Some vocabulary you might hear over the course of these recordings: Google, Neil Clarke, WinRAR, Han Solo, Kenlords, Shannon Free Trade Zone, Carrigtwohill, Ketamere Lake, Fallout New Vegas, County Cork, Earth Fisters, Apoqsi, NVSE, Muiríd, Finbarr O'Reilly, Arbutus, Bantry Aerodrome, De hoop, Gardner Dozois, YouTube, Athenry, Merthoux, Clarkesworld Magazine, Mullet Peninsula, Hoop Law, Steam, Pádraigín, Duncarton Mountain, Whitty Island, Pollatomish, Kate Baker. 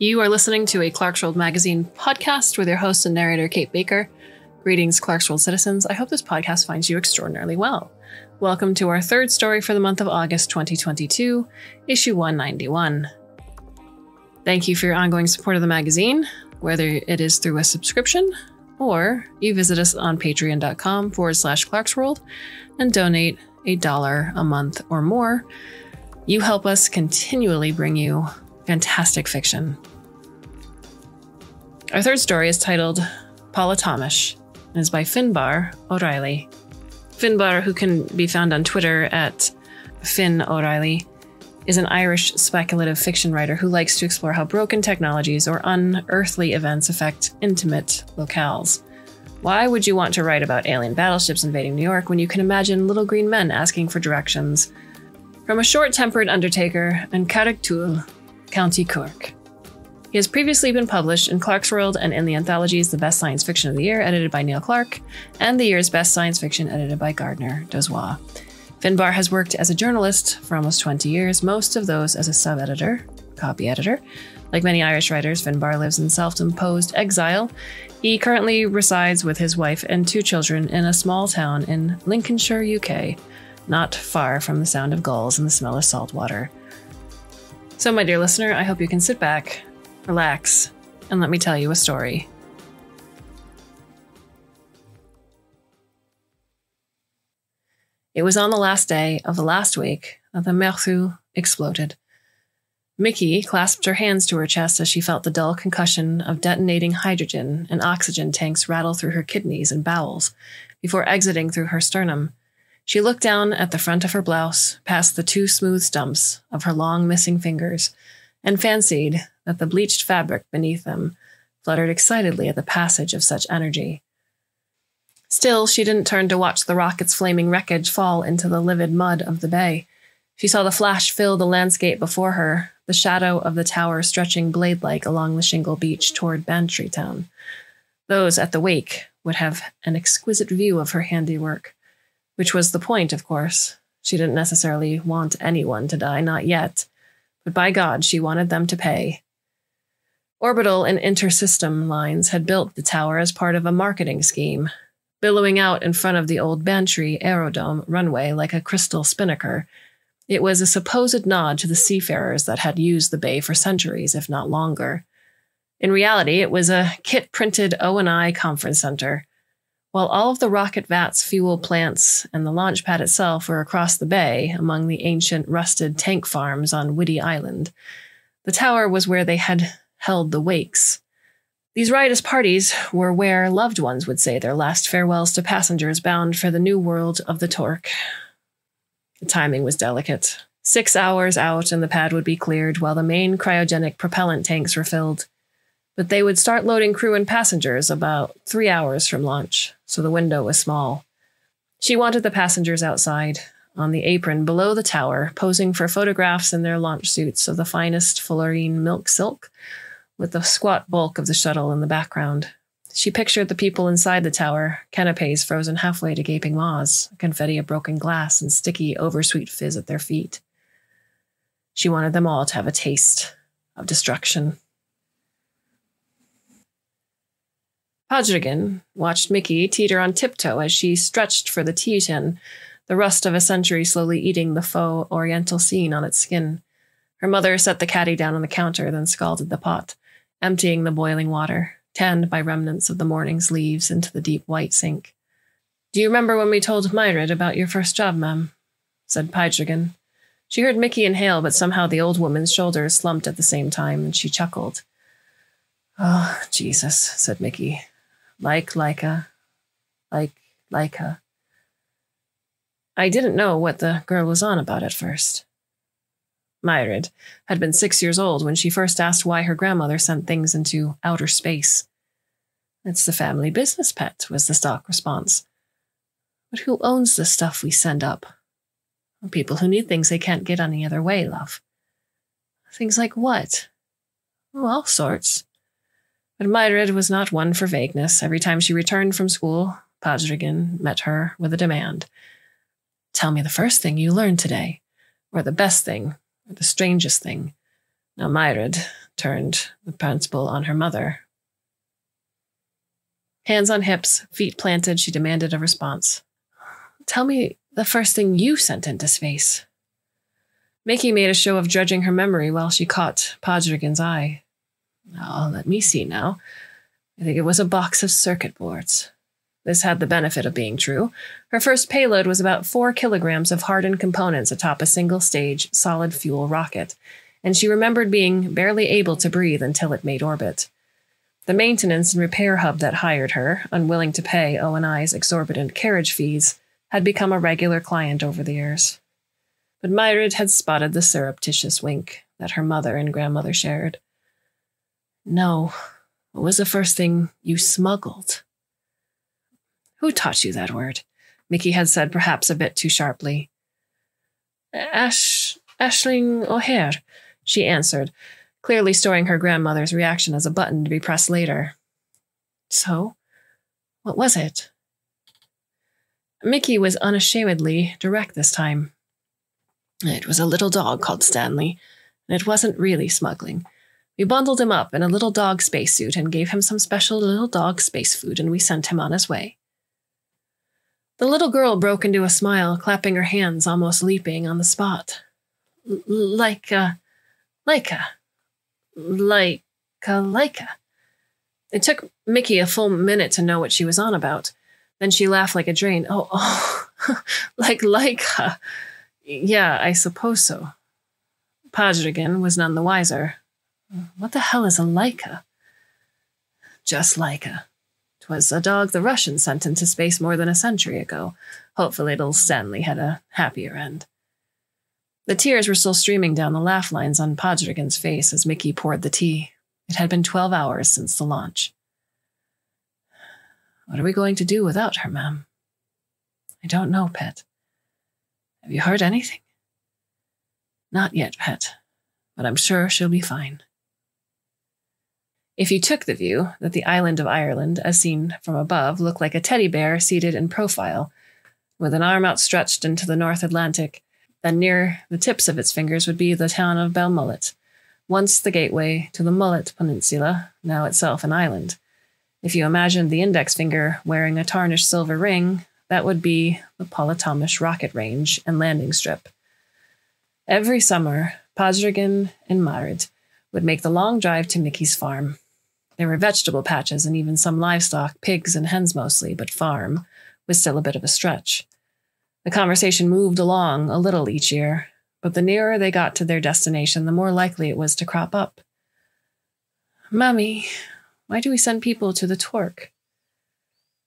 You are listening to a Clarkesworld Magazine podcast with your host and narrator, Kate Baker. Greetings, Clarkesworld citizens. I hope this podcast finds you extraordinarily well. Welcome to our third story for the month of August 2022, issue 191. Thank you for your ongoing support of the magazine, whether it is through a subscription or you visit us on patreon.com/Clarkesworld and donate $1 a month or more. You help us continually bring you fantastic fiction. Our third story is titled Pollatomish and is by Finbarr O'Reilly. Finbarr, who can be found on Twitter at Finn O'Reilly, is an Irish speculative fiction writer who likes to explore how broken technologies or unearthly events affect intimate locales. Why would you want to write about alien battleships invading New York when you can imagine little green men asking for directions from a short-tempered undertaker in Carrigtwohill, County Cork? He has previously been published in Clarkesworld and in the anthologies The Best Science Fiction of the Year, edited by Neil Clarke, and The Year's Best Science Fiction, edited by Gardner Dozois. Finbarr has worked as a journalist for almost 20 years, most of those as a sub-editor, copy editor. Like many Irish writers, Finbarr lives in self-imposed exile. He currently resides with his wife and two children in a small town in Lincolnshire, UK, not far from the sound of gulls and the smell of salt water. So, my dear listener, I hope you can sit back, relax, and let me tell you a story. It was on the last day of the last week that the Merthoux exploded. Mickey clasped her hands to her chest as she felt the dull concussion of detonating hydrogen and oxygen tanks rattle through her kidneys and bowels before exiting through her sternum. She looked down at the front of her blouse, past the two smooth stumps of her long missing fingers, and fancied that the bleached fabric beneath them fluttered excitedly at the passage of such energy. Still, she didn't turn to watch the rocket's flaming wreckage fall into the livid mud of the bay. She saw the flash fill the landscape before her, the shadow of the tower stretching blade-like along the shingle beach toward Bantry Town. Those at the wake would have an exquisite view of her handiwork, which was the point, of course. She didn't necessarily want anyone to die, not yet. But by God, she wanted them to pay. Orbital and inter-system lines had built the tower as part of a marketing scheme, billowing out in front of the old Bantry Aerodrome runway like a crystal spinnaker. It was a supposed nod to the seafarers that had used the bay for centuries, if not longer. In reality, it was a kit-printed O&I conference center. While all of the rocket vats, fuel plants, and the launch pad itself were across the bay among the ancient rusted tank farms on Whitty Island, the tower was where they had held the wakes. These riotous parties were where loved ones would say their last farewells to passengers bound for the new world of the Torque. The timing was delicate. 6 hours out and the pad would be cleared while the main cryogenic propellant tanks were filled. But they would start loading crew and passengers about 3 hours from launch, so the window was small. She wanted the passengers outside, on the apron below the tower, posing for photographs in their launch suits of the finest fullerene milk silk, with the squat bulk of the shuttle in the background. She pictured the people inside the tower, canapes frozen halfway to gaping maws, confetti of broken glass, and sticky, oversweet fizz at their feet. She wanted them all to have a taste of destruction. Pádraigín watched Mickey teeter on tiptoe as she stretched for the tea tin, the rust of a century slowly eating the faux oriental scene on its skin. Her mother set the caddy down on the counter, then scalded the pot, emptying the boiling water, tanned by remnants of the morning's leaves, into the deep white sink. "Do you remember when we told Muiríd about your first job, ma'am?" said Pádraigín. She heard Mickey inhale, but somehow the old woman's shoulders slumped at the same time, and she chuckled. "Oh, Jesus," said Mickey. Like her. I didn't know what the girl was on about at first." Muiríd had been 6 years old when she first asked why her grandmother sent things into outer space. "It's the family business, pet," was the stock response. "But who owns the stuff we send up?" "People who need things they can't get any other way, love." "Things like what?" "Oh, all sorts." But Muiríd was not one for vagueness. Every time she returned from school, Pádraigín met her with a demand. "Tell me the first thing you learned today, or the best thing, or the strangest thing." Now Muiríd turned the principal on her mother. Hands on hips, feet planted, she demanded a response. Tell me the first thing you sent into space. Mickey made a show of dredging her memory while she caught Pádraigin's eye. Oh, let me see now. I think it was a box of circuit boards. This had the benefit of being true. Her first payload was about 4 kilograms of hardened components atop a single-stage solid-fuel rocket, and she remembered being barely able to breathe until it made orbit. The maintenance and repair hub that hired her, unwilling to pay O&I's exorbitant carriage fees, had become a regular client over the years. But Muiríd had spotted the surreptitious wink that her mother and grandmother shared. No, what was the first thing you smuggled? Who taught you that word? Mickey had said, perhaps a bit too sharply. Aisling O'Hare, she answered, clearly storing her grandmother's reaction as a button to be pressed later. So, what was it? Mickey was unashamedly direct this time. It was a little dog called Stanley, and it wasn't really smuggling. We bundled him up in a little dog spacesuit and gave him some special little dog space food, and we sent him on his way. The little girl broke into a smile, clapping her hands, almost leaping on the spot. Like a. It took Mickey a full minute to know what she was on about. Then she laughed like a drain. Oh, like a. Yeah, I suppose so. Pádraigín was none the wiser. What the hell is a Laika? Just Laika. 'Twas a dog the Russians sent into space more than a century ago. Hopefully little Stanley had a happier end. The tears were still streaming down the laugh lines on Pádraigin's face as Mickey poured the tea. It had been 12 hours since the launch. What are we going to do without her, ma'am? I don't know, pet. Have you heard anything? Not yet, pet, but I'm sure she'll be fine. If you took the view that the island of Ireland, as seen from above, looked like a teddy bear seated in profile, with an arm outstretched into the North Atlantic, then near the tips of its fingers would be the town of Belmullet, once the gateway to the Mullet Peninsula, now itself an island. If you imagined the index finger wearing a tarnished silver ring, that would be the Pollatomish rocket range and landing strip. Every summer, Pádraigín and Muiríd would make the long drive to Mickey's farm. There were vegetable patches and even some livestock, pigs and hens mostly, but farm was still a bit of a stretch. The conversation moved along a little each year, but the nearer they got to their destination, the more likely it was to crop up. Mommy, why do we send people to the Torque?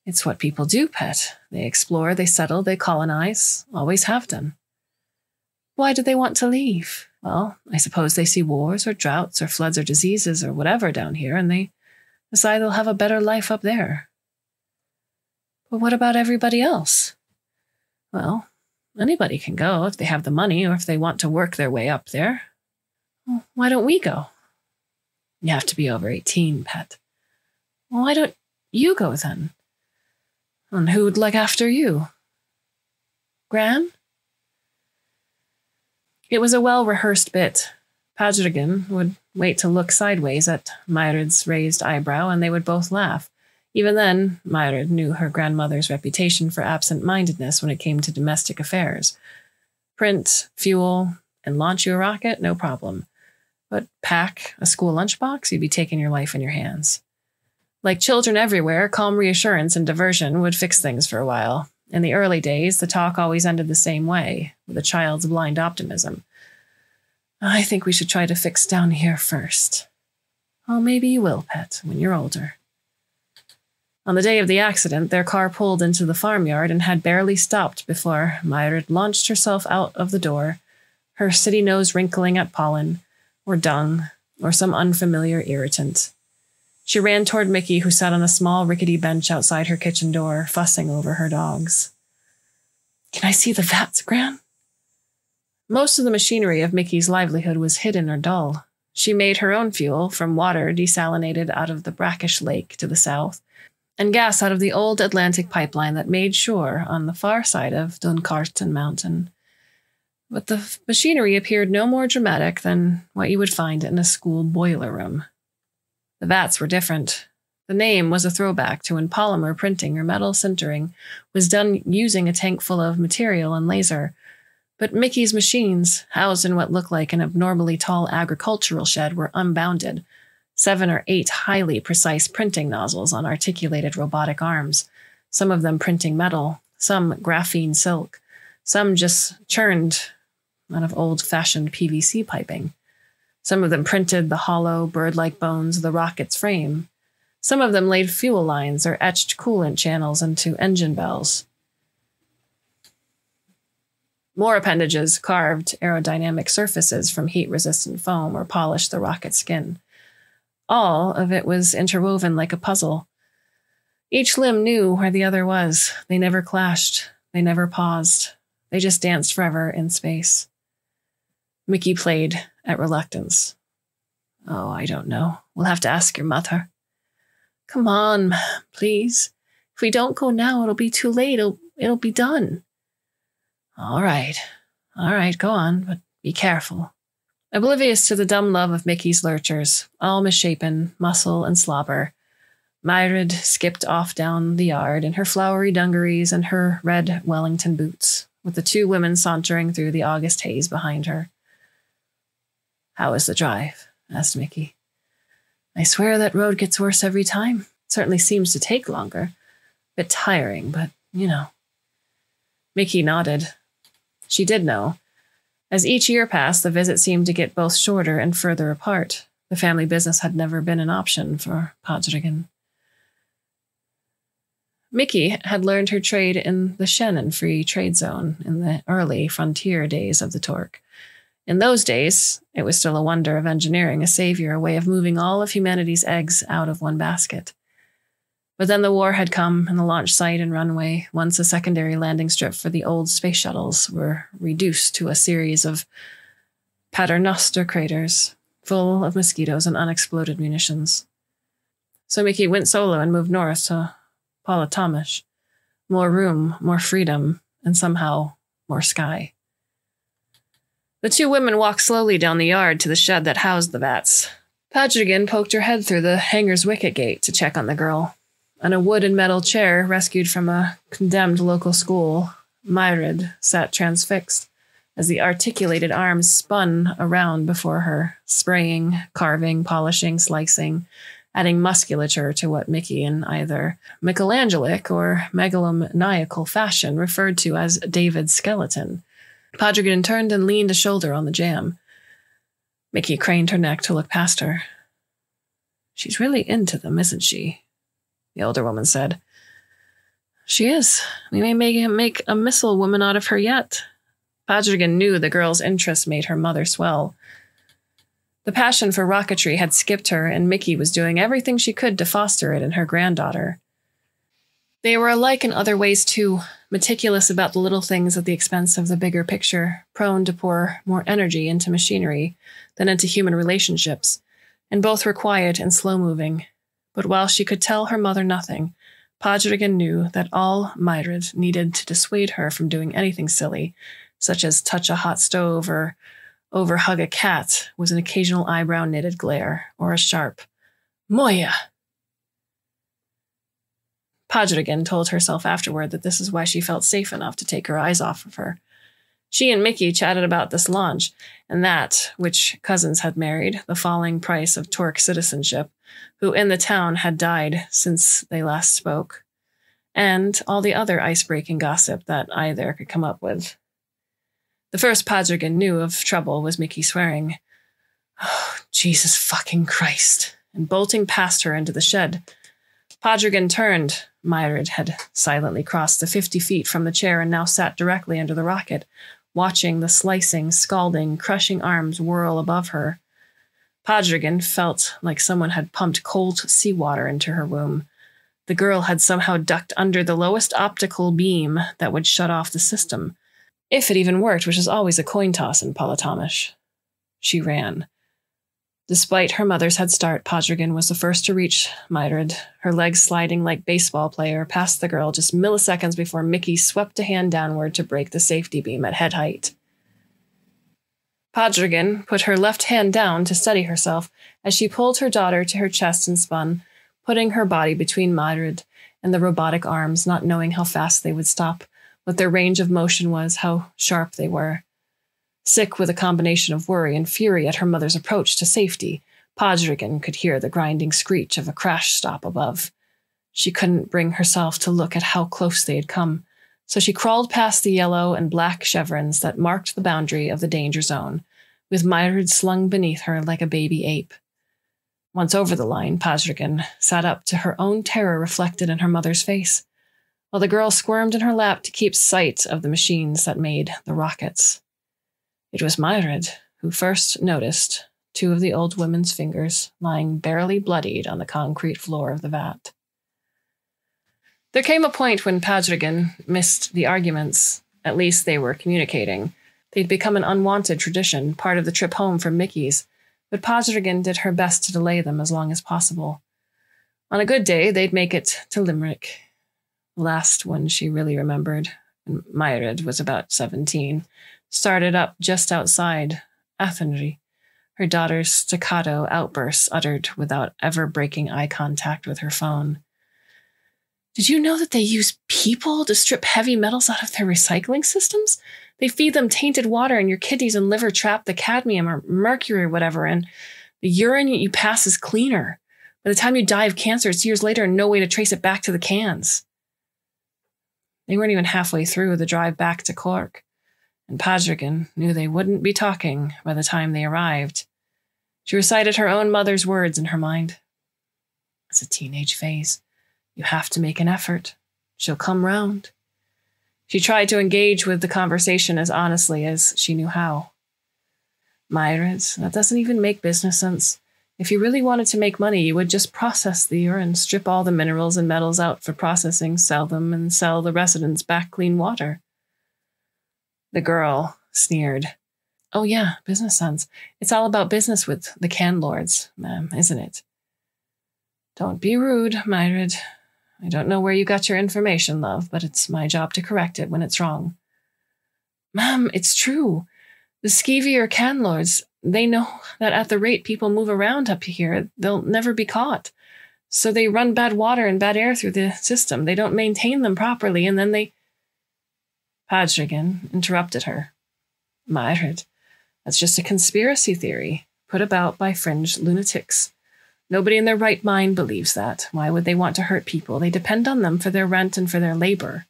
It's what people do, pet. They explore, they settle, they colonize, always have done. Why do they want to leave? Well, I suppose they see wars or droughts or floods or diseases or whatever down here, and they decide they'll have a better life up there. But what about everybody else? Well, anybody can go if they have the money or if they want to work their way up there. Well, why don't we go? You have to be over 18, pet. Well, why don't you go then? And who would look after you? Gran? It was a well-rehearsed bit. Pádraigín would wait to look sideways at Muiríd's raised eyebrow, and they would both laugh. Even then, Muiríd knew her grandmother's reputation for absent-mindedness when it came to domestic affairs. Print, fuel, and launch you a rocket, no problem. But pack a school lunchbox, you'd be taking your life in your hands. Like children everywhere, calm reassurance and diversion would fix things for a while. In the early days, the talk always ended the same way, with a child's blind optimism. I think we should try to fix down here first. Oh, maybe you will, pet, when you're older. On the day of the accident, their car pulled into the farmyard and had barely stopped before Muiríd launched herself out of the door, her city nose wrinkling at pollen, or dung, or some unfamiliar irritant. She ran toward Mickey, who sat on a small, rickety bench outside her kitchen door, fussing over her dogs. Can I see the vats, Gran? Most of the machinery of Mickey's livelihood was hidden or dull. She made her own fuel from water desalinated out of the brackish lake to the south, and gas out of the old Atlantic pipeline that made shore on the far side of Duncarton Mountain. but the machinery appeared no more dramatic than what you would find in a school boiler room. The vats were different. The name was a throwback to when polymer printing or metal sintering was done using a tank full of material and laser, but Mickey's machines, housed in what looked like an abnormally tall agricultural shed, were unbounded, 7 or 8 highly precise printing nozzles on articulated robotic arms, some of them printing metal, some graphene silk, some just churned out of old-fashioned PVC piping. Some of them printed the hollow, bird-like bones of the rocket's frame. Some of them laid fuel lines or etched coolant channels into engine bells. More appendages carved aerodynamic surfaces from heat-resistant foam or polished the rocket skin. All of it was interwoven like a puzzle. Each limb knew where the other was. They never clashed. They never paused. They just danced forever in space. Mickey played at reluctance. "Oh, I don't know. We'll have to ask your mother." "Come on, please. If we don't go now, it'll be too late. It'll be done." All right, go on, but be careful." Oblivious to the dumb love of Mickey's lurchers, all misshapen, muscle and slobber, Muiríd skipped off down the yard in her flowery dungarees and her red Wellington boots, with the two women sauntering through the August haze behind her. "How is the drive?" asked Mickey. "I swear that road gets worse every time. It certainly seems to take longer. A bit tiring, but you know." Mickey nodded. She did know. As each year passed, the visit seemed to get both shorter and further apart. The family business had never been an option for Pádraigín. Mickey had learned her trade in the Shannon Free Trade Zone in the early frontier days of the Torque. In those days, it was still a wonder of engineering, a savior, a way of moving all of humanity's eggs out of one basket. But then the war had come, and the launch site and runway, once a secondary landing strip for the old space shuttles, were reduced to a series of Paternoster craters full of mosquitoes and unexploded munitions. So Mickey went solo and moved north to Pollatomish. More room, more freedom, and somehow more sky. The two women walked slowly down the yard to the shed that housed the vats. Pádraigín poked her head through the hangar's wicket gate to check on the girl. On a wood and metal chair rescued from a condemned local school, Muiríd sat transfixed as the articulated arms spun around before her, spraying, carving, polishing, slicing, adding musculature to what Mickey in either Michelangelic or megalomaniacal fashion referred to as David's skeleton. Pádraigín turned and leaned a shoulder on the jamb. Mickey craned her neck to look past her. "She's really into them, isn't she?" the older woman said. "She is. We may make a missile woman out of her yet." Pádraigín knew the girl's interest made her mother swell. The passion for rocketry had skipped her, and Mickey was doing everything she could to foster it in her granddaughter. They were alike in other ways, too, meticulous about the little things at the expense of the bigger picture, prone to pour more energy into machinery than into human relationships, and both were quiet and slow-moving. But while she could tell her mother nothing, Pádraigín knew that all Muiríd needed to dissuade her from doing anything silly, such as touch a hot stove or over-hug a cat, was an occasional eyebrow-knitted glare or a sharp, "Moya!" Pádraigín told herself afterward that this is why she felt safe enough to take her eyes off of her. She and Mickey chatted about this launch and that which cousins had married, the falling price of Torque citizenship, who in the town had died since they last spoke, and all the other ice-breaking gossip that either could come up with. The first Pádraigín knew of trouble was Mickey swearing, "Oh, Jesus fucking Christ," and bolting past her into the shed. Pádraigín turned. Muiríd had silently crossed the 50 feet from the chair and now sat directly under the rocket, watching the slicing, scalding, crushing arms whirl above her. Pádraigín felt like someone had pumped cold seawater into her womb. The girl had somehow ducked under the lowest optical beam that would shut off the system, if it even worked, which is always a coin toss in Pollatomish. She ran. Despite her mother's head start, Pádraigín was the first to reach Muiríd, her legs sliding like baseball player past the girl just milliseconds before Mickey swept a hand downward to break the safety beam at head height. Pádraigín put her left hand down to steady herself as she pulled her daughter to her chest and spun, putting her body between Muiríd and the robotic arms, not knowing how fast they would stop, what their range of motion was, how sharp they were. Sick with a combination of worry and fury at her mother's approach to safety, Pádraigín could hear the grinding screech of a crash stop above. She couldn't bring herself to look at how close they had come, so she crawled past the yellow and black chevrons that marked the boundary of the danger zone, with Muiríd slung beneath her like a baby ape. Once over the line, Pádraigín sat up to her own terror reflected in her mother's face, while the girl squirmed in her lap to keep sight of the machines that made the rockets. It was Muiríd who first noticed two of the old woman's fingers lying barely bloodied on the concrete floor of the vat. There came a point when Pádraigín missed the arguments. At least they were communicating. They'd become an unwanted tradition, part of the trip home from Mickey's, but Pádraigín did her best to delay them as long as possible. On a good day, they'd make it to Limerick. The last one she really remembered, and Muiríd was about 17, started up just outside Athenry, her daughter's staccato outbursts uttered without ever breaking eye contact with her phone. "Did you know that they use people to strip heavy metals out of their recycling systems? They feed them tainted water and your kidneys and liver trap the cadmium or mercury or whatever, and the urine you pass is cleaner. By the time you die of cancer, it's years later and no way to trace it back to the cans." They weren't even halfway through the drive back to Cork, and Pádraigín knew they wouldn't be talking by the time they arrived. She recited her own mother's words in her mind. "It's a teenage phase. You have to make an effort. She'll come round." She tried to engage with the conversation as honestly as she knew how. "Muiríd, that doesn't even make business sense. If you really wanted to make money, you would just process the urine, strip all the minerals and metals out for processing, sell them, and sell the residents back clean water." The girl sneered. "Oh yeah, business sense. It's all about business with the Kenlords, ma'am, isn't it?" "Don't be rude, Muiríd. I don't know where you got your information, love, but it's my job to correct it when it's wrong." "Ma'am, it's true. The skeevier Kenlords, they know that at the rate people move around up here, they'll never be caught. So they run bad water and bad air through the system. They don't maintain them properly, and then they..." Pádraigín interrupted her. "Muiríd, that's just a conspiracy theory put about by fringe lunatics. Nobody in their right mind believes that. Why would they want to hurt people? They depend on them for their rent and for their labor."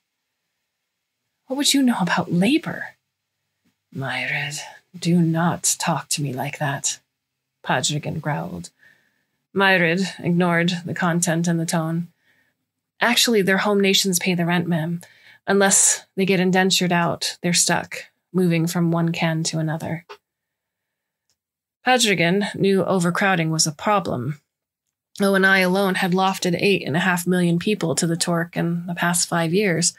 "What would you know about labor?" "Muiríd, do not talk to me like that," Pádraigín growled. Muiríd ignored the content and the tone. "Actually, their home nations pay the rent, ma'am. Unless they get indentured out, they're stuck, moving from one can to another." Pádraigín knew overcrowding was a problem. O&I alone had lofted 8.5 million people to the Torque in the past 5 years,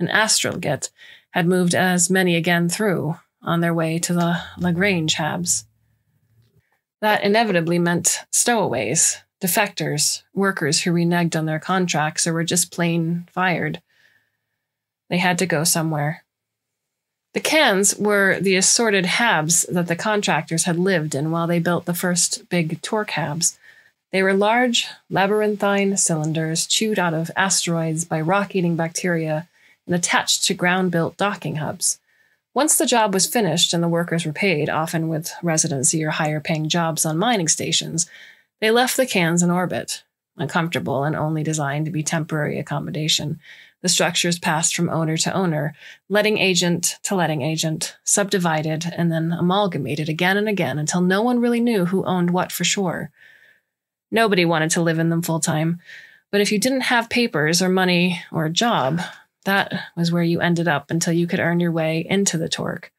and Astralget had moved as many again through, on their way to the Lagrange Habs. That inevitably meant stowaways, defectors, workers who reneged on their contracts or were just plain fired. They had to go somewhere. The cans were the assorted habs that the contractors had lived in while they built the first big Torque habs. They were large, labyrinthine cylinders chewed out of asteroids by rock-eating bacteria and attached to ground-built docking hubs. Once the job was finished and the workers were paid, often with residency or higher-paying jobs on mining stations, they left the cans in orbit, uncomfortable and only designed to be temporary accommodation. The structures passed from owner to owner, letting agent to letting agent, subdivided and then amalgamated again and again until no one really knew who owned what for sure. Nobody wanted to live in them full time, but if you didn't have papers or money or a job, that was where you ended up until you could earn your way into the Torque.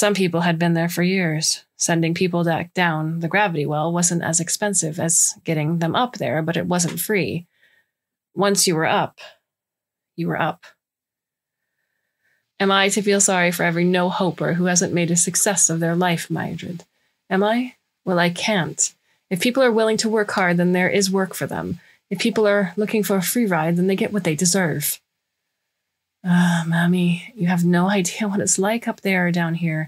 Some people had been there for years. Sending people back down the gravity well wasn't as expensive as getting them up there, but it wasn't free. Once you were up, you were up. "Am I to feel sorry for every no-hoper who hasn't made a success of their life, Muiríd? Am I? Well, I can't. If people are willing to work hard, then there is work for them. If people are looking for a free ride, then they get what they deserve." "Ah, Mommy, you have no idea what it's like up there or down here.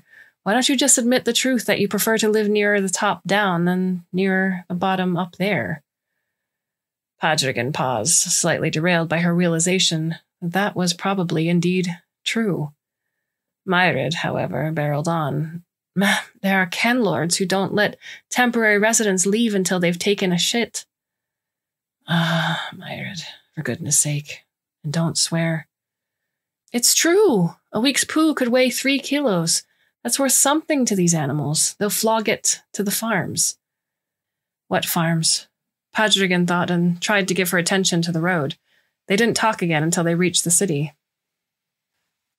Why don't you just admit the truth that you prefer to live nearer the top down than nearer the bottom up there? Pádraigín paused, slightly derailed by her realization that that was probably indeed true. Muiríd, however, barreled on. There are Kenlords who don't let temporary residents leave until they've taken a shit. Ah, Muiríd, for goodness sake, and don't swear. It's true. A week's poo could weigh 3 kilos. That's worth something to these animals. They'll flog it to the farms. What farms? Pádraigín thought and tried to give her attention to the road. They didn't talk again until they reached the city.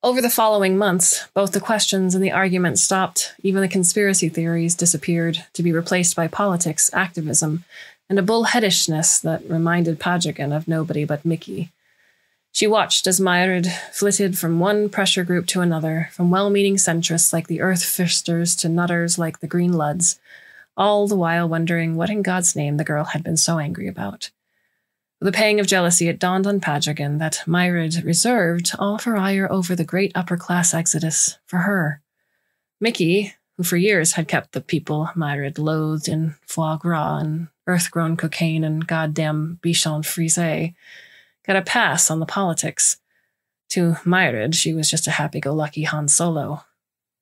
Over the following months, both the questions and the arguments stopped. Even the conspiracy theories disappeared, to be replaced by politics, activism, and a bullheadishness that reminded Pádraigín of nobody but Mickey. She watched as Muiríd flitted from one pressure group to another, from well-meaning centrists like the Earth Fisters to nutters like the Green Luds, all the while wondering what in God's name the girl had been so angry about. With a pang of jealousy, it dawned on Pádraigín that Muiríd reserved all of her ire over the great upper-class exodus for her. Mickey, who for years had kept the people Muiríd loathed in foie gras and earth-grown cocaine and goddamn bichon frise, got a pass on the politics. To Muiríd, she was just a happy-go-lucky Han Solo.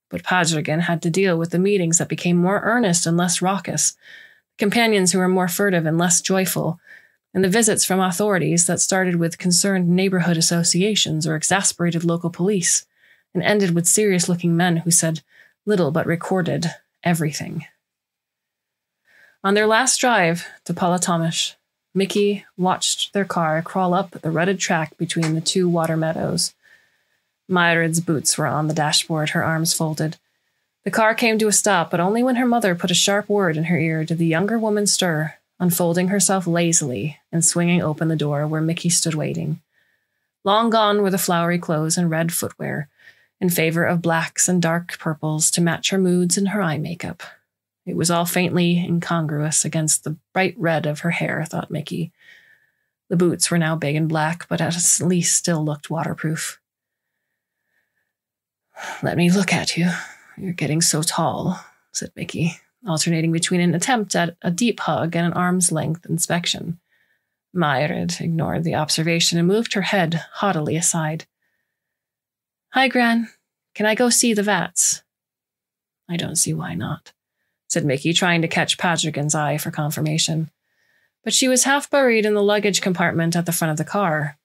But Pádraigín had to deal with the meetings that became more earnest and less raucous, companions who were more furtive and less joyful, and the visits from authorities that started with concerned neighborhood associations or exasperated local police, and ended with serious-looking men who said little but recorded everything. On their last drive to Pollatomish, Mickey watched their car crawl up the rutted track between the two water meadows. Muiríd's boots were on the dashboard, her arms folded. The car came to a stop, but only when her mother put a sharp word in her ear did the younger woman stir, unfolding herself lazily and swinging open the door where Mickey stood waiting. Long gone were the flowery clothes and red footwear, in favor of blacks and dark purples to match her moods and her eye makeup. It was all faintly incongruous against the bright red of her hair, thought Mickey. The boots were now big and black, but at least still looked waterproof. "Let me look at you. You're getting so tall," said Mickey, alternating between an attempt at a deep hug and an arm's-length inspection. Muiríd ignored the observation and moved her head haughtily aside. "Hi, Gran. Can I go see the vats?" "I don't see why not," said Mickey, trying to catch Pádraigín's eye for confirmation. But she was half buried in the luggage compartment at the front of the car.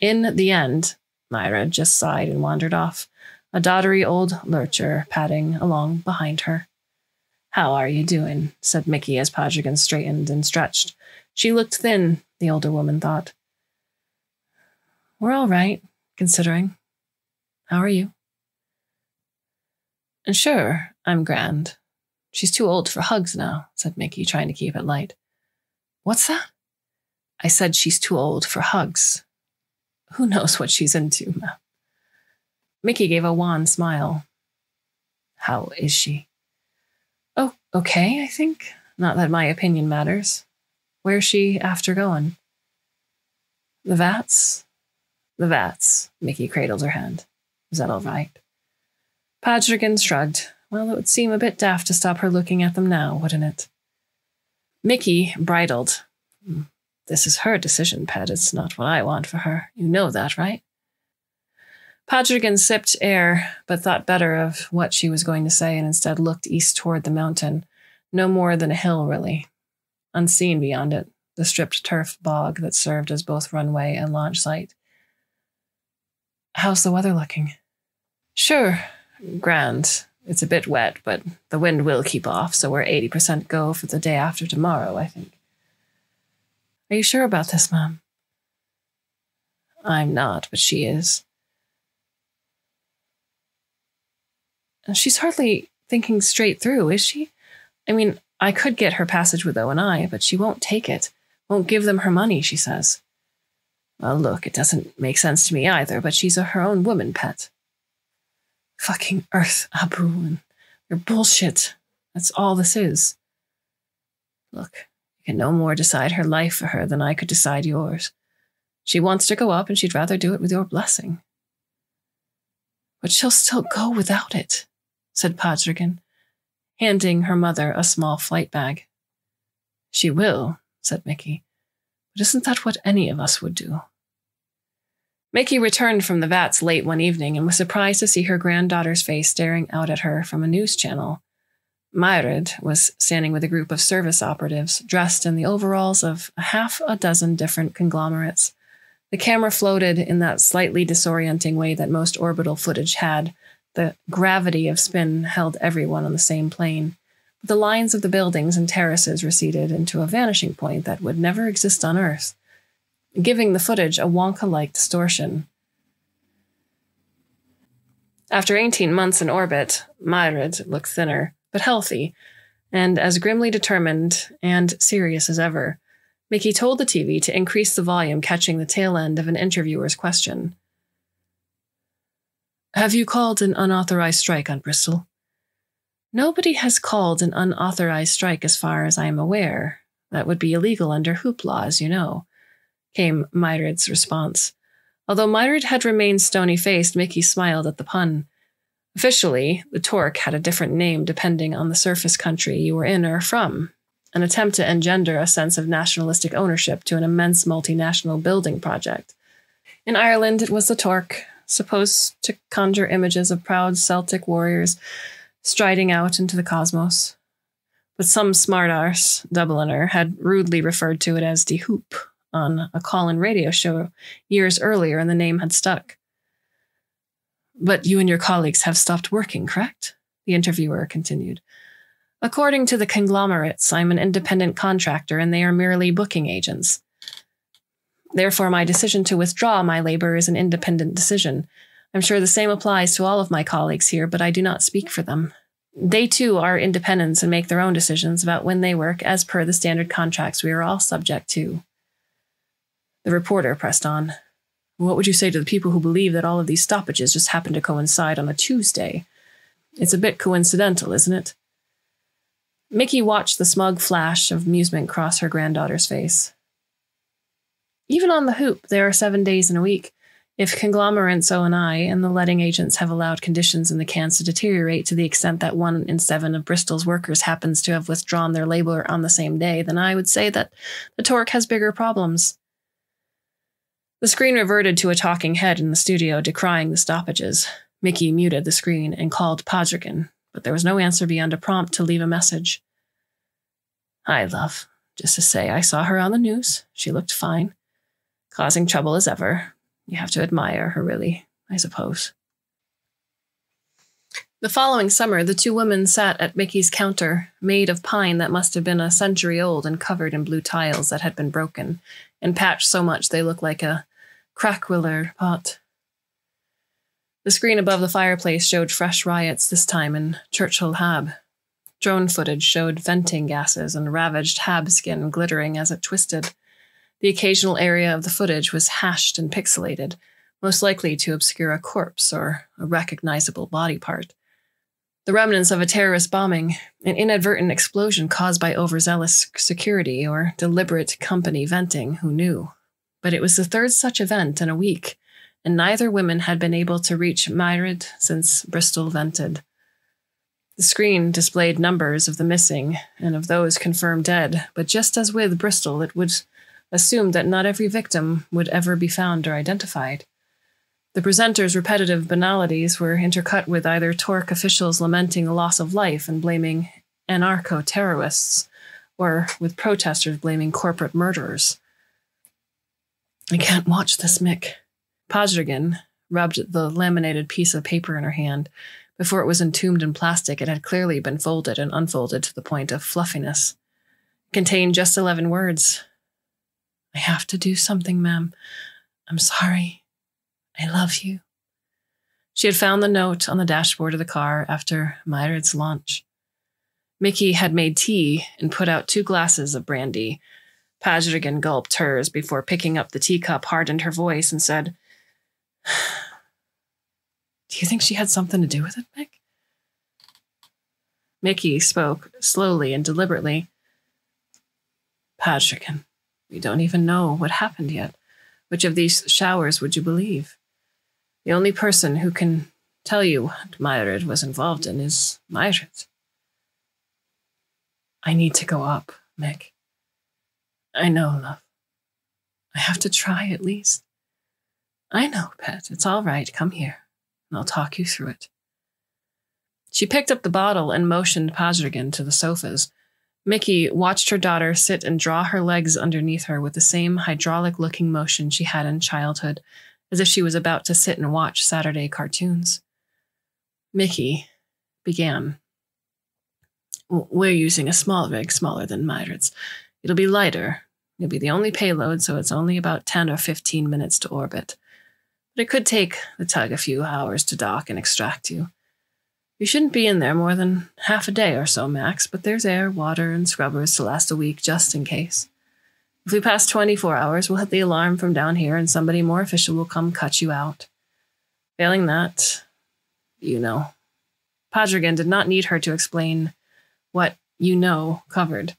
In the end, Muiríd just sighed and wandered off, a doddery old lurcher padding along behind her. "How are you doing?" said Mickey as Pádraigín straightened and stretched. She looked thin, the older woman thought. "We're all right, considering. How are you?" "And sure, I'm grand. She's too old for hugs now," said Mickey, trying to keep it light. "What's that?" "I said she's too old for hugs. Who knows what she's into, ma?" Mickey gave a wan smile. "How is she?" "Oh, okay, I think. Not that my opinion matters. Where's she after going?" "The vats?" "The vats." Mickey cradled her hand. "Is that all right?" Pádraigín shrugged. Well, it would seem a bit daft to stop her looking at them now, wouldn't it? Mickey bridled. "This is her decision, Ped. It's not what I want for her. You know that, right?" Pádraigín sipped air, but thought better of what she was going to say and instead looked east toward the mountain. No more than a hill, really. Unseen beyond it, the stripped turf bog that served as both runway and launch site. "How's the weather looking?" "Sure, grand. It's a bit wet, but the wind will keep off, so we're 80% go for the day after tomorrow, I think." "Are you sure about this, Mom?" "I'm not, but she is. And she's hardly thinking straight through, is she? I mean, I could get her passage with O&I, but she won't take it. Won't give them her money, she says." "Well, look, it doesn't make sense to me either, but she's her own woman, Pet." "Fucking Earth, Abu, and your bullshit. That's all this is." "Look, you can no more decide her life for her than I could decide yours. She wants to go up, and she'd rather do it with your blessing." "But she'll still go without it," said Pádraigín, handing her mother a small flight bag. She will, said Mickey, but isn't that what any of us would do? Mickey returned from the vats late one evening and was surprised to see her granddaughter's face staring out at her from a news channel. Muiríd was standing with a group of service operatives dressed in the overalls of half a dozen different conglomerates. The camera floated in that slightly disorienting way that most orbital footage had. The gravity of spin held everyone on the same plane. But the lines of the buildings and terraces receded into a vanishing point that would never exist on Earth, giving the footage a Wonka-like distortion. After 18 months in orbit, Muiríd looked thinner, but healthy, and as grimly determined and serious as ever. Mickey told the TV to increase the volume, catching the tail end of an interviewer's question. Have you called an unauthorized strike on Bristol? Nobody has called an unauthorized strike as far as I am aware. That would be illegal under Hoop Law, as you know, came Muiríd's response. Although Muiríd had remained stony-faced, Mickey smiled at the pun. Officially, the Torque had a different name depending on the surface country you were in or from, an attempt to engender a sense of nationalistic ownership to an immense multinational building project. In Ireland, it was the Torque, supposed to conjure images of proud Celtic warriors striding out into the cosmos. But some smart-arse Dubliner had rudely referred to it as De hoop on a call-in radio show years earlier, and the name had stuck. But you and your colleagues have stopped working, correct? The interviewer continued. According to the conglomerates, I'm an independent contractor and they are merely booking agents. Therefore, my decision to withdraw my labor is an independent decision. I'm sure the same applies to all of my colleagues here, but I do not speak for them. They too are independents and make their own decisions about when they work as per the standard contracts we are all subject to. The reporter pressed on. What would you say to the people who believe that all of these stoppages just happen to coincide on a Tuesday? It's a bit coincidental, isn't it? Mickey watched the smug flash of amusement cross her granddaughter's face. Even on the hoop, there are 7 days in a week. If conglomerates O&I and the letting agents have allowed conditions in the cans to deteriorate to the extent that 1 in 7 of Bristol's workers happens to have withdrawn their labor on the same day, then I would say that the Torque has bigger problems. The screen reverted to a talking head in the studio decrying the stoppages. Mickey muted the screen and called Pádraigín, but there was no answer beyond a prompt to leave a message. Hi, love. Just to say I saw her on the news. She looked fine. Causing trouble as ever. You have to admire her, really, I suppose. The following summer, the two women sat at Mickey's counter, made of pine that must have been a century old and covered in blue tiles that had been broken and patched so much they looked like a crackwiller pot. The screen above the fireplace showed fresh riots, this time in Churchill Hab. Drone footage showed venting gases and ravaged Hab skin glittering as it twisted. The occasional area of the footage was hashed and pixelated, most likely to obscure a corpse or a recognizable body part. The remnants of a terrorist bombing, an inadvertent explosion caused by overzealous security or deliberate company venting, who knew? But it was the third such event in a week, and neither woman had been able to reach Muiríd since Bristol vented. The screen displayed numbers of the missing and of those confirmed dead, but just as with Bristol, it would assume that not every victim would ever be found or identified. The presenter's repetitive banalities were intercut with either Torque officials lamenting the loss of life and blaming anarcho-terrorists, or with protesters blaming corporate murderers. I can't watch this, Mick. Pádraigín rubbed the laminated piece of paper in her hand. Before it was entombed in plastic, it had clearly been folded and unfolded to the point of fluffiness. It contained just 11 words. I have to do something, ma'am. I'm sorry. I love you. She had found the note on the dashboard of the car after Muiríd's launch. Mickey had made tea and put out 2 glasses of brandy. Pádraigín gulped hers before picking up the teacup, hardened her voice, and said, Do you think she had something to do with it, Mick? Mickey spoke slowly and deliberately. Pádraigín, we don't even know what happened yet. Which of these showers would you believe? The only person who can tell you what Muiríd was involved in is Muiríd. I need to go up, Mick. I know, love. I have to try, at least. I know, pet. It's all right. Come here, and I'll talk you through it. She picked up the bottle and motioned Pádraigín to the sofas. Mickey watched her daughter sit and draw her legs underneath her with the same hydraulic-looking motion she had in childhood, as if she was about to sit and watch Saturday cartoons. Mickey began. We're using a small rig, smaller than Muiríd's. It'll be lighter. It'll be the only payload, so it's only about 10 or 15 minutes to orbit. But it could take the tug a few hours to dock and extract you. You shouldn't be in there more than half a day or so, max, but there's air, water, and scrubbers to last a week, just in case. If we pass 24 hours, we'll hit the alarm from down here, and somebody more official will come cut you out. Failing that, you know. Pádraigín did not need her to explain what you know covered.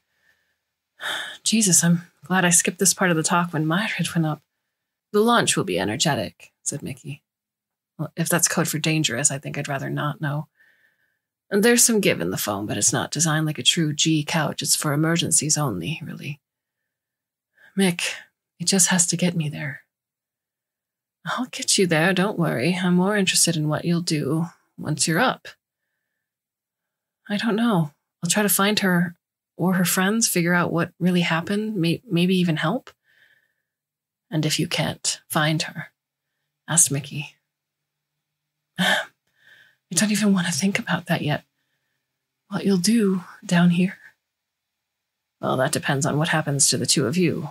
Jesus, I'm glad I skipped this part of the talk when Muiríd went up. The launch will be energetic, said Mickey. Well, if that's code for dangerous, I think I'd rather not know. And there's some give in the foam, but it's not designed like a true G couch. It's for emergencies only, really. Mick, it just has to get me there. I'll get you there, don't worry. I'm more interested in what you'll do once you're up. I don't know. I'll try to find her or her friends, figure out what really happened, maybe even help. And if you can't find her, ask Mickey. I don't even want to think about that yet. What you'll do down here? Well, that depends on what happens to the two of you.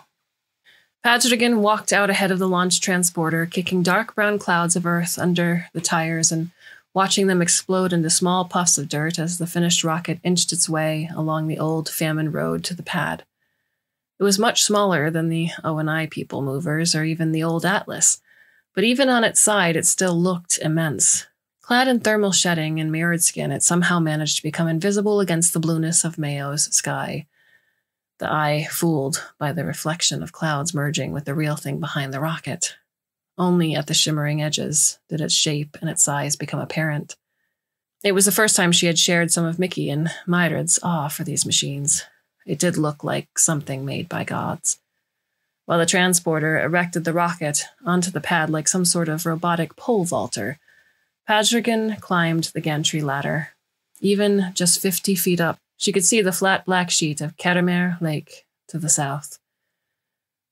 Pádraigín walked out ahead of the launch transporter, kicking dark brown clouds of earth under the tires and watching them explode into small puffs of dirt as the finished rocket inched its way along the old famine road to the pad. It was much smaller than the O&I people movers or even the old Atlas, but even on its side it still looked immense. Clad in thermal shedding and mirrored skin, it somehow managed to become invisible against the blueness of Mayo's sky, the eye fooled by the reflection of clouds merging with the real thing behind the rocket. Only at the shimmering edges did its shape and its size become apparent. It was the first time she had shared some of Mickey and Muiríd's awe for these machines. It did look like something made by gods. While the transporter erected the rocket onto the pad like some sort of robotic pole vaulter, Pádraigín climbed the gantry ladder. Even just 50 feet up, she could see the flat black sheet of Ketamere Lake to the south.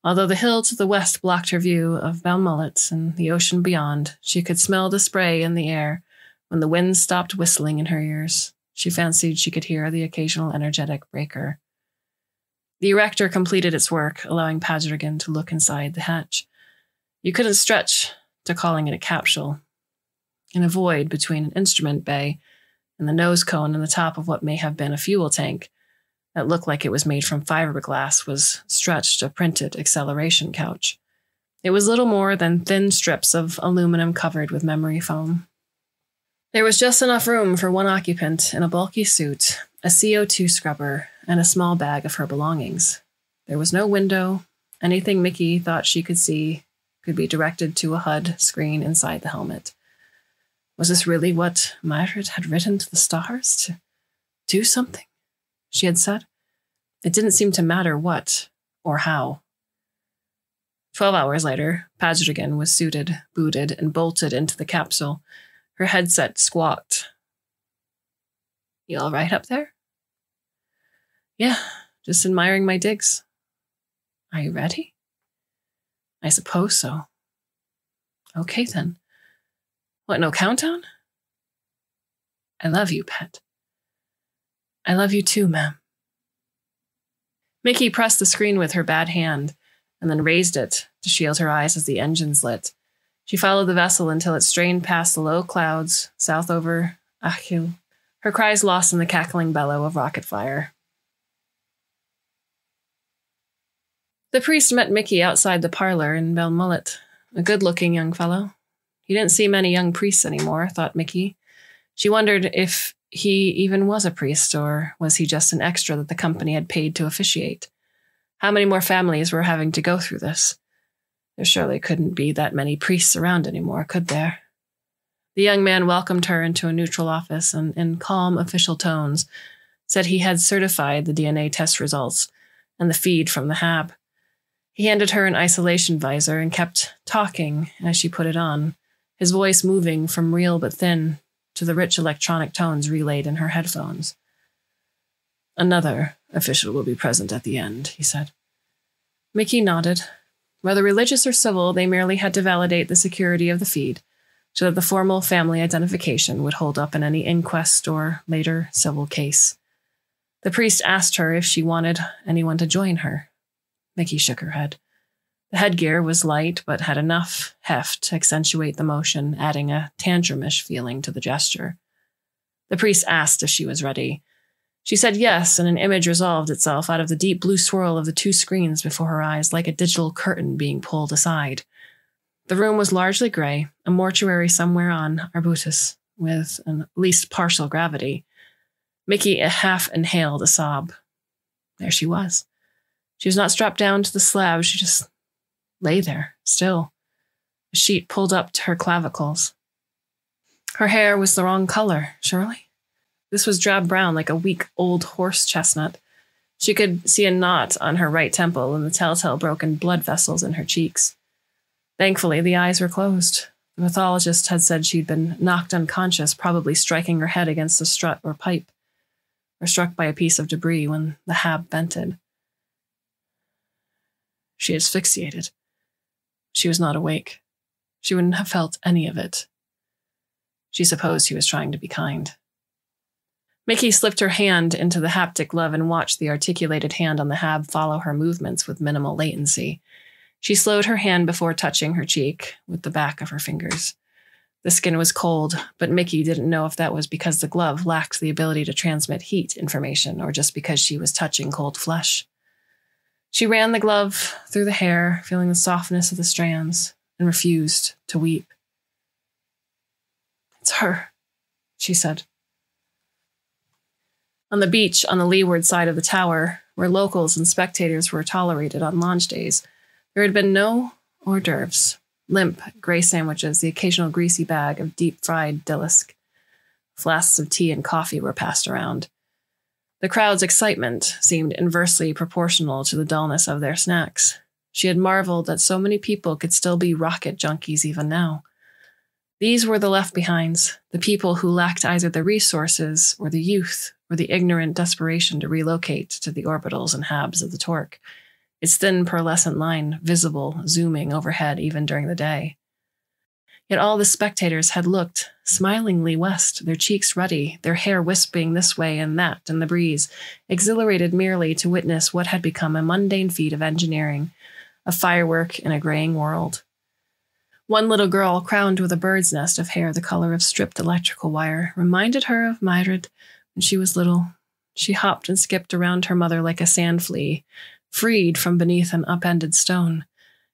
Although the hill to the west blocked her view of Belmullet and the ocean beyond, she could smell the spray in the air when the wind stopped whistling in her ears. She fancied she could hear the occasional energetic breaker. The erector completed its work, allowing Pádraigín to look inside the hatch. You couldn't stretch to calling it a capsule. In a void between an instrument bay and the nose cone and the top of what may have been a fuel tank that looked like it was made from fiberglass was stretched a printed acceleration couch. It was little more than thin strips of aluminum covered with memory foam. There was just enough room for one occupant in a bulky suit, a CO2 scrubber, and a small bag of her belongings. There was no window. Anything Mickey thought she could see could be directed to a HUD screen inside the helmet. Was this really what Muiríd had written to the stars? To do something, she had said. It didn't seem to matter what or how. 12 hours later, Pádraigín was suited, booted, and bolted into the capsule. Her headset squawked. You all right up there? Yeah, just admiring my digs. Are you ready? I suppose so. Okay, then. What, no countdown? I love you, pet. I love you too, ma'am. Mickey pressed the screen with her bad hand and then raised it to shield her eyes as the engines lit. She followed the vessel until it strained past the low clouds, south over Achill, her cries lost in the cackling bellow of rocket fire. The priest met Mickey outside the parlor in Belmullet, a good-looking young fellow. He didn't see many young priests anymore, thought Mickey. She wondered if he even was a priest, or was he just an extra that the company had paid to officiate? How many more families were having to go through this? There surely couldn't be that many priests around anymore, could there? The young man welcomed her into a neutral office and, in calm official tones, said he had certified the DNA test results and the feed from the Hab. He handed her an isolation visor and kept talking as she put it on, his voice moving from real but thin to the rich electronic tones relayed in her headphones. "Another official will be present at the end," he said. Mickey nodded. Whether religious or civil, they merely had to validate the security of the feed so that the formal family identification would hold up in any inquest or later civil case. The priest asked her if she wanted anyone to join her. Mickey shook her head. The headgear was light, but had enough heft to accentuate the motion, adding a tantrumish feeling to the gesture. The priest asked if she was ready. She said yes, and an image resolved itself out of the deep blue swirl of the two screens before her eyes, like a digital curtain being pulled aside. The room was largely gray, a mortuary somewhere on Arbutus, with at least partial gravity. Mickey half inhaled a sob. There she was. She was not strapped down to the slab. She just lay there, still, a sheet pulled up to her clavicles. Her hair was the wrong color, surely. This was drab brown, like a weak old horse chestnut. She could see a knot on her right temple and the telltale broken blood vessels in her cheeks. Thankfully, the eyes were closed. The pathologist had said she'd been knocked unconscious, probably striking her head against a strut or pipe, or struck by a piece of debris when the Hab vented. She asphyxiated. She was not awake. She wouldn't have felt any of it. She supposed he was trying to be kind. Mickey slipped her hand into the haptic glove and watched the articulated hand on the Hab follow her movements with minimal latency. She slowed her hand before touching her cheek with the back of her fingers. The skin was cold, but Mickey didn't know if that was because the glove lacked the ability to transmit heat information or just because she was touching cold flesh. She ran the glove through the hair, feeling the softness of the strands, and refused to weep. "It's her," she said. On the beach on the leeward side of the tower, where locals and spectators were tolerated on launch days, there had been no hors d'oeuvres, limp gray sandwiches, the occasional greasy bag of deep-fried dillisk. Flasks of tea and coffee were passed around. The crowd's excitement seemed inversely proportional to the dullness of their snacks. She had marveled that so many people could still be rocket junkies even now. These were the left behinds, the people who lacked either the resources or the youth or the ignorant desperation to relocate to the orbitals and Habs of the Torque, its thin pearlescent line visible, zooming overhead even during the day. Yet all the spectators had looked smilingly west, their cheeks ruddy, their hair wisping this way and that in the breeze, exhilarated merely to witness what had become a mundane feat of engineering, a firework in a graying world. One little girl, crowned with a bird's nest of hair the color of stripped electrical wire, reminded her of Muiríd when she was little. She hopped and skipped around her mother like a sand flea, freed from beneath an upended stone,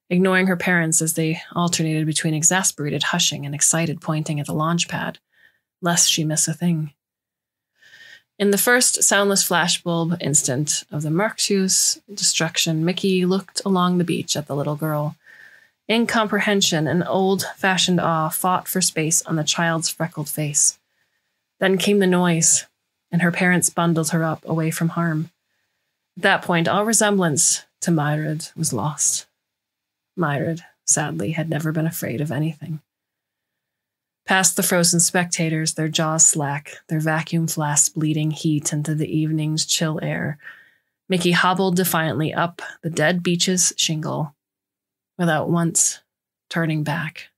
ignoring her parents as they alternated between exasperated hushing and excited pointing at the launch pad, lest she miss a thing. In the first soundless flashbulb instant of the Merthoux destruction, Mickey looked along the beach at the little girl. Incomprehension and old-fashioned awe fought for space on the child's freckled face. Then came the noise, and her parents bundled her up away from harm. At that point, all resemblance to Muiríd was lost. Muiríd, sadly, had never been afraid of anything. Past the frozen spectators, their jaws slack, their vacuum flasks bleeding heat into the evening's chill air, Mickey hobbled defiantly up the dead beach's shingle, without once turning back.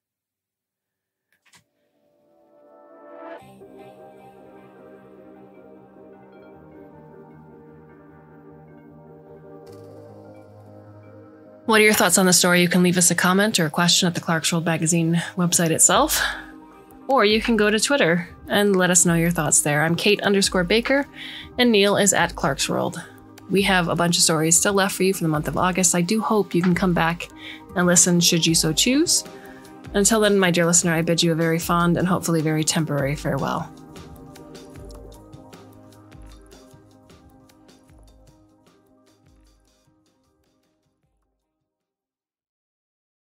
What are your thoughts on the story? You can leave us a comment or a question at the Clarkesworld Magazine website itself, or you can go to Twitter and let us know your thoughts there. I'm Kate_Baker, and Neil is at Clarkesworld. We have a bunch of stories still left for you for the month of August. I do hope you can come back and listen should you so choose. Until then, my dear listener, I bid you a very fond and hopefully very temporary farewell.